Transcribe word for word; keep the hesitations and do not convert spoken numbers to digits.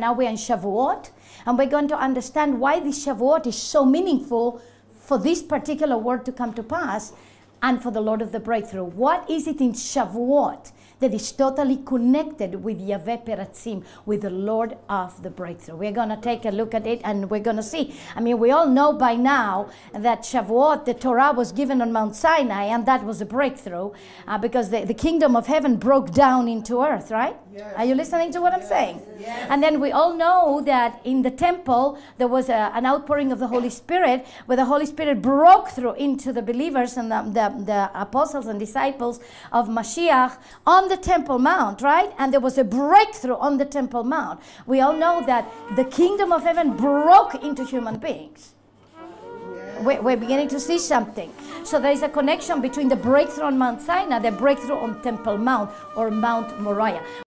Now we're in Shavuot, and we're going to understand why this Shavuot is so meaningful for this particular word to come to pass and for the Lord of the breakthrough. What is it in Shavuot that is totally connected with Yahweh Peratzim, with the Lord of the breakthrough? We're going to take a look at it, and we're going to see. I mean, we all know by now that Shavuot, the Torah, was given on Mount Sinai, and that was a breakthrough uh, because the, the kingdom of heaven broke down into earth, right? Yes. Are you listening to what yes. I'm saying? Yes. And then we all know that in the temple, there was a, an outpouring of the Holy Spirit, where the Holy Spirit broke through into the believers and the, the, the apostles and disciples of Mashiach on the Temple Mount, right? And there was a breakthrough on the Temple Mount. We all know that the kingdom of heaven broke into human beings. We're, we're beginning to see something. So there is a connection between the breakthrough on Mount Sinai, the breakthrough on Temple Mount or Mount Moriah.